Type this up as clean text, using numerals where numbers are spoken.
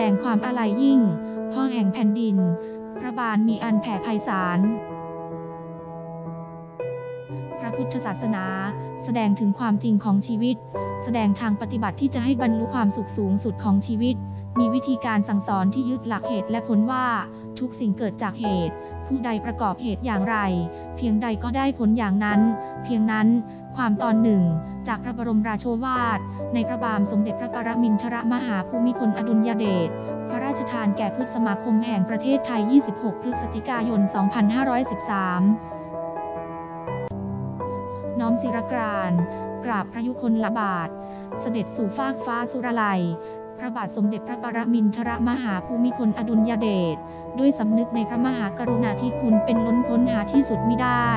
ดงความอาลัยยิ่งพ่อแห่งแผ่นดินพระบารมีอันแผ่ไพศาลพระพุทธศาสนาแสดงถึงความจริงของชีวิตแสดงทางปฏิบัติที่จะให้บรรลุความสุขสูงสุดของชีวิตมีวิธีการสั่งสอนที่ยึดหลักเหตุและผลว่าทุกสิ่งเกิดจากเหตุผู้ใดประกอบเหตุอย่างไรเพียงใดก็ได้ผลอย่างนั้นเพียงนั้นความตอนหนึ่งจากพระบรมราโชวาทในพระบาทสมเด็จพระปรมินทรมหาภูมิพลอดุลยเดชพระราชทานแก่พุทธสมาคมแห่งประเทศไทย26 พฤศจิกายน 2513น้อมศิรกรานกราบพระยุคลบาทเสด็จสู่ฟากฟ้าสุรลัยพระบาทสมเด็จพระปรมินทรมหาภูมิพลอดุลยเดชด้วยสำนึกในพระมหากรุณาธิคุณเป็นล้นพ้นหาที่สุดมิได้